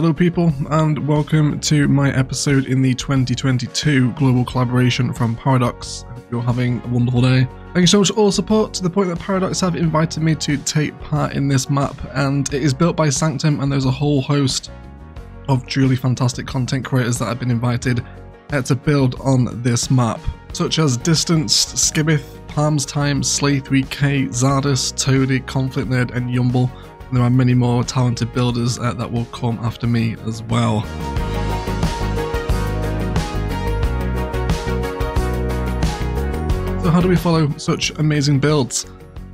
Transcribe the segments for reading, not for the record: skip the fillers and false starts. Hello people, and welcome to my episode in the 2022 global collaboration from Paradox. I hope you're having a wonderful day. Thank you so much for all the support, to the point that Paradox have invited me to take part in this map, and it is built by Sanctum, and there's a whole host of truly fantastic content creators that have been invited to build on this map, such as Distanced, Skibitth, Palm'sTime, Slay3K, Zardus, Toadie, Conclictnerd and Yumble. And there are many more talented builders that will come after me as well. So how do we follow such amazing builds?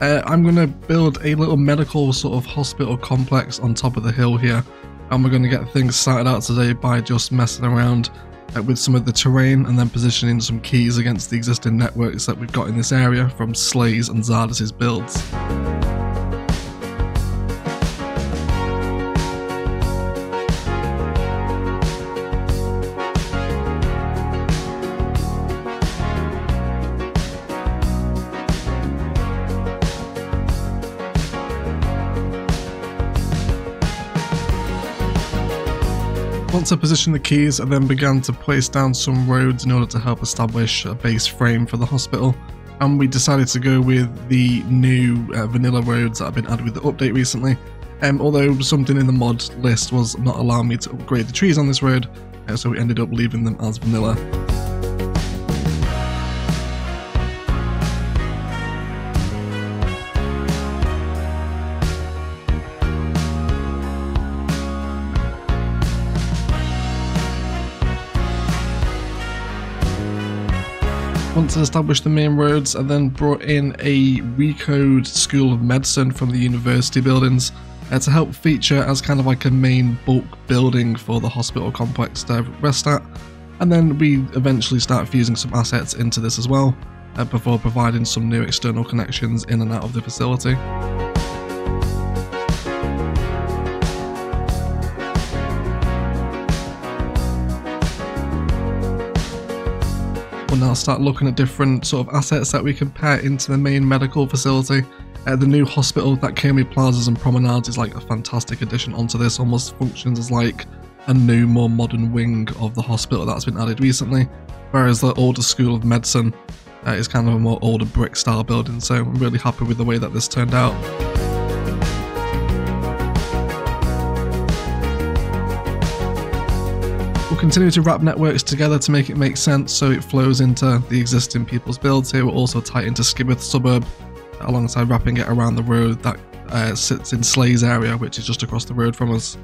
I'm going to build a little medical sort of hospital complex on top of the hill here. And we're going to get things started out today by just messing around with some of the terrain and then positioning some keys against the existing networks that we've got in this area from Slay's and Zardus's builds. Once I positioned the keys, I then began to place down some roads in order to help establish a base frame for the hospital, and we decided to go with the new vanilla roads that have been added with the update recently, although something in the mod list was not allowing me to upgrade the trees on this road, so we ended up leaving them as vanilla. Once I established the main roads, I then brought in a Recode School of Medicine from the university buildings to help feature as kind of like a main bulk building for the hospital complex to rest at, and then we eventually start fusing some assets into this as well before providing some new external connections in and out of the facility. We'll now start looking at different sort of assets that we can pair into the main medical facility. The new hospital that came with Plazas and Promenades is like a fantastic addition onto this, almost functions as like a new, more modern wing of the hospital that's been added recently, whereas the older School of Medicine is kind of a more older brick style building, so I'm really happy with the way that this turned out. We'll continue to wrap networks together to make it make sense so it flows into the existing people's builds here. We'll also tie into Skibitth suburb alongside wrapping it around the road that sits in Slay's area, which is just across the road from us.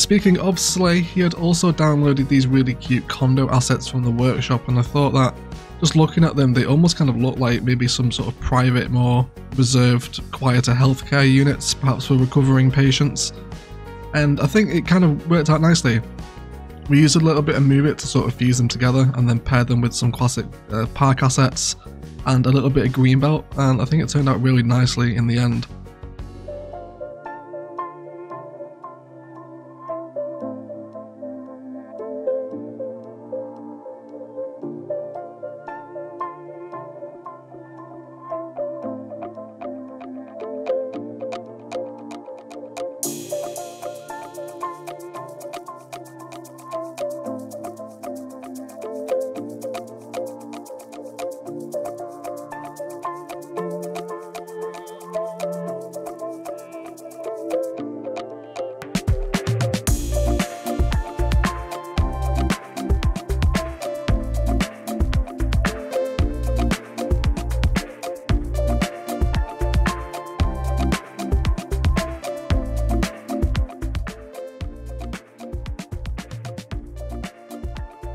Speaking of Slay, he had also downloaded these really cute condo assets from the workshop, and I thought that just looking at them, they almost kind of look like maybe some sort of private, more reserved, quieter healthcare units, perhaps for recovering patients. And I think it kind of worked out nicely. We used a little bit of Move It to sort of fuse them together and then pair them with some classic park assets and a little bit of greenbelt, and I think it turned out really nicely in the end.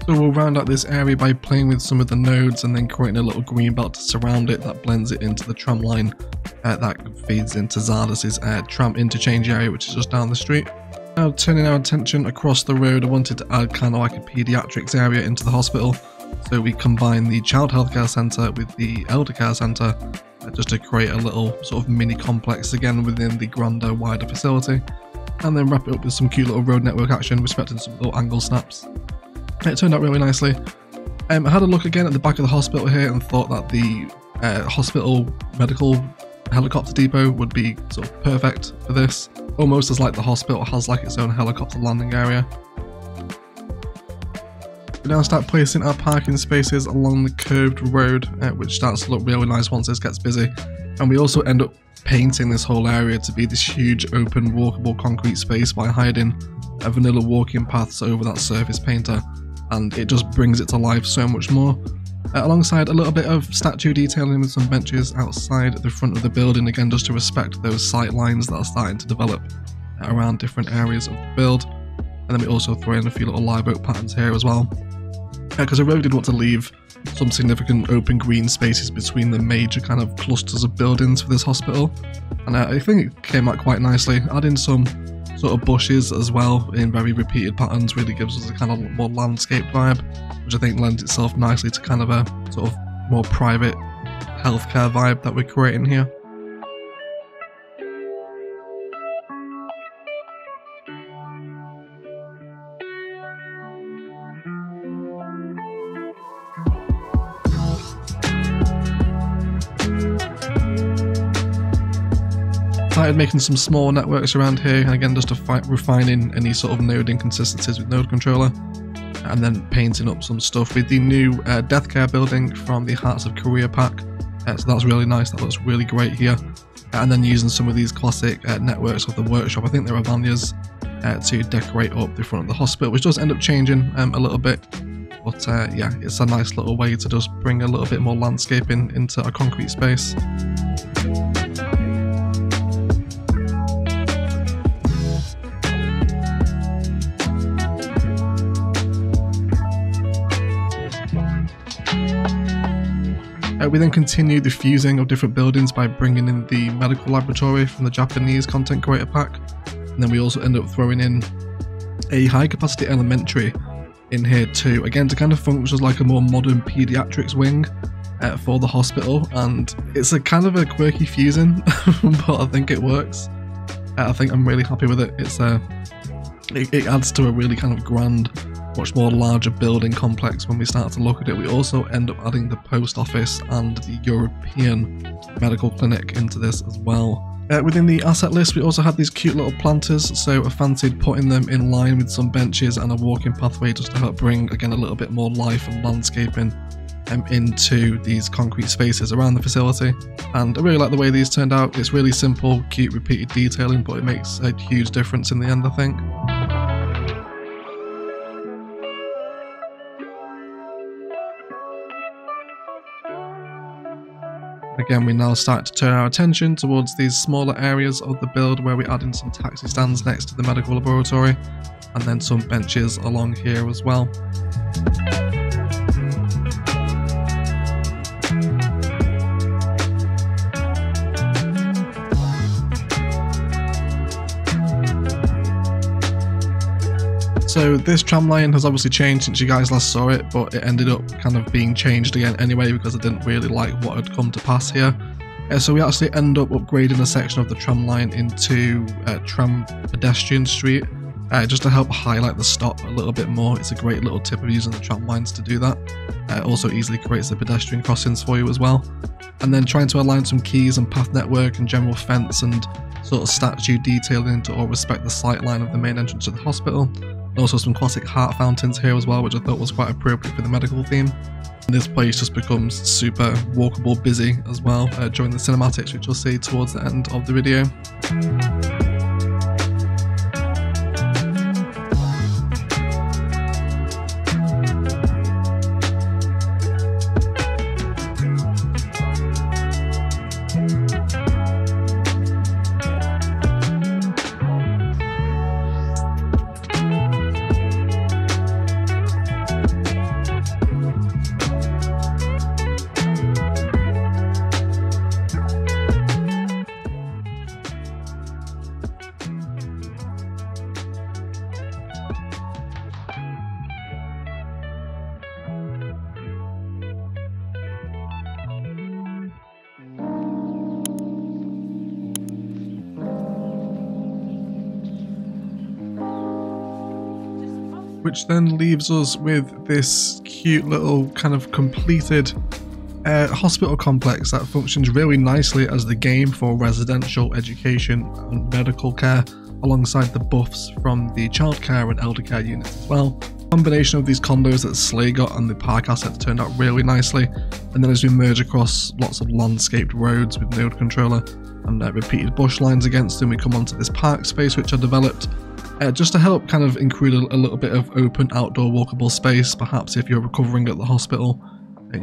So we'll round out this area by playing with some of the nodes and then creating a little green belt to surround it that blends it into the tram line that feeds into Zardus's tram interchange area, which is just down the street. Now turning our attention across the road, I wanted to add kind of like a pediatrics area into the hospital, so we combine the child healthcare centre with the elder care centre just to create a little sort of mini complex again within the grander, wider facility, and then wrap it up with some cute little road network action respecting some little angle snaps. It turned out really nicely. I had a look again at the back of the hospital here and thought that the hospital medical helicopter depot would be sort of perfect for this, almost as like the hospital has like its own helicopter landing area. We now start placing our parking spaces along the curved road, which starts to look really nice once this gets busy, and we also end up painting this whole area to be this huge open walkable concrete space by hiding vanilla walking paths over that surface painter, and it just brings it to life so much more. Alongside a little bit of statue detailing with some benches outside the front of the building, again just to respect those sight lines that are starting to develop around different areas of the build. And then we also throw in a few little live oak patterns here as well, because I really did want to leave some significant open green spaces between the major kind of clusters of buildings for this hospital, and I think it came out quite nicely. Adding some sort of bushes as well in very repeated patterns really gives us a kind of more landscape vibe, which I think lends itself nicely to kind of a sort of more private healthcare vibe that we're creating here. Started making some small networks around here, and again just refining any sort of node inconsistencies with node controller, and then painting up some stuff with the new death care building from the Hearts of Korea pack, so that's really nice, that looks really great here. And then using some of these classic networks of the workshop, I think they're Avanias, to decorate up the front of the hospital, which does end up changing a little bit, but yeah, it's a nice little way to just bring a little bit more landscaping into a concrete space. We then continue the fusing of different buildings by bringing in the medical laboratory from the Japanese content creator pack, and then we also end up throwing in a high capacity elementary in here too, again to kind of function as like a more modern pediatrics wing for the hospital, and it's a kind of a quirky fusing but I think it works. I think I'm really happy with it. It's it adds to a really kind of grand, much more larger building complex when we start to look at it. We also end up adding the post office and the European medical clinic into this as well. Within the asset list we also had these cute little planters, so I fancied putting them in line with some benches and a walking pathway just to help bring again a little bit more life and landscaping into these concrete spaces around the facility, and I really like the way these turned out. It's really simple, cute repeated detailing, but it makes a huge difference in the end, I think. Again, we now start to turn our attention towards these smaller areas of the build where we're adding some taxi stands next to the medical laboratory, and then some benches along here as well. So this tram line has obviously changed since you guys last saw it, but it ended up kind of being changed again anyway because I didn't really like what had come to pass here. So we actually end up upgrading a section of the tram line into tram pedestrian street just to help highlight the stop a little bit more. It's a great little tip of using the tram lines to do that. It also easily creates the pedestrian crossings for you as well. And then trying to align some keys and path network and general fence and sort of statue detailing to all respect the sight line of the main entrance to the hospital. Also some classic heart fountains here as well, which I thought was quite appropriate for the medical theme. And this place just becomes super walkable busy as well during the cinematics, which you'll see towards the end of the video. Which then leaves us with this cute little kind of completed hospital complex that functions really nicely as the game for residential education and medical care, alongside the buffs from the childcare and elder care units as well. The combination of these condos that Slay got and the park assets turned out really nicely, and then as we merge across lots of landscaped roads with node controller and repeated bush lines against them, we come onto this park space which I developed just to help kind of include a little bit of open outdoor walkable space. Perhaps if you're recovering at the hospital,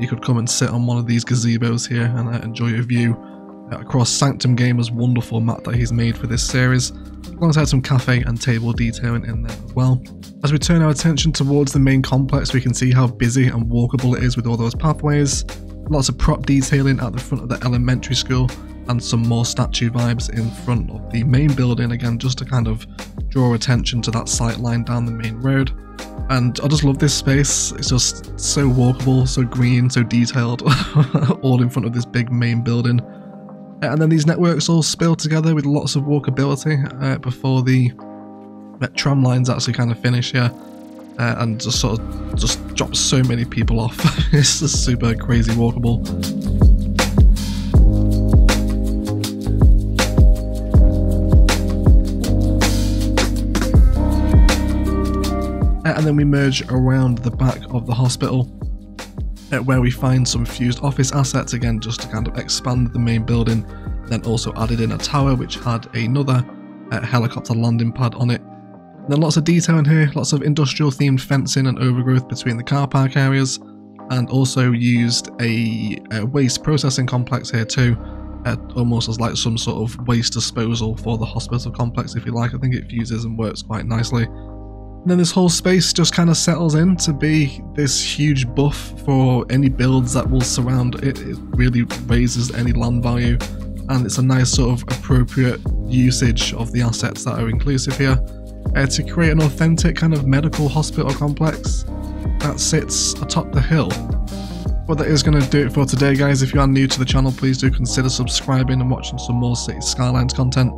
you could come and sit on one of these gazebos here and enjoy your view across Sanctum Gamer's wonderful map that he's made for this series, alongside some cafe and table detailing in there as well. As we turn our attention towards the main complex, we can see how busy and walkable it is with all those pathways, lots of prop detailing at the front of the elementary school, and some more statue vibes in front of the main building, again just to kind of draw attention to that sight line down the main road. And I just love this space. It's just so walkable, so green, so detailed, all in front of this big main building. And then these networks all spill together with lots of walkability before the tram lines actually kind of finish here, and just sort of just drop so many people off. It's just super crazy walkable. And then we merge around the back of the hospital, where we find some fused office assets, again just to kind of expand the main building. Then also added in a tower which had another helicopter landing pad on it. And then lots of detail in here, lots of industrial themed fencing and overgrowth between the car park areas, and also used a waste processing complex here too, almost as like some sort of waste disposal for the hospital complex, if you like. I think it fuses and works quite nicely. And then this whole space just kind of settles in to be this huge buff for any builds that will surround it. It really raises any land value, and it's a nice sort of appropriate usage of the assets that are inclusive here to create an authentic kind of medical hospital complex that sits atop the hill. But that is going to do it for today, guys. If you are new to the channel, please do consider subscribing and watching some more Cities Skylines content.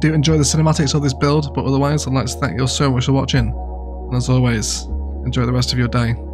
Do enjoy the cinematics of this build, but otherwise I'd like to thank you so much for watching, and as always, enjoy the rest of your day.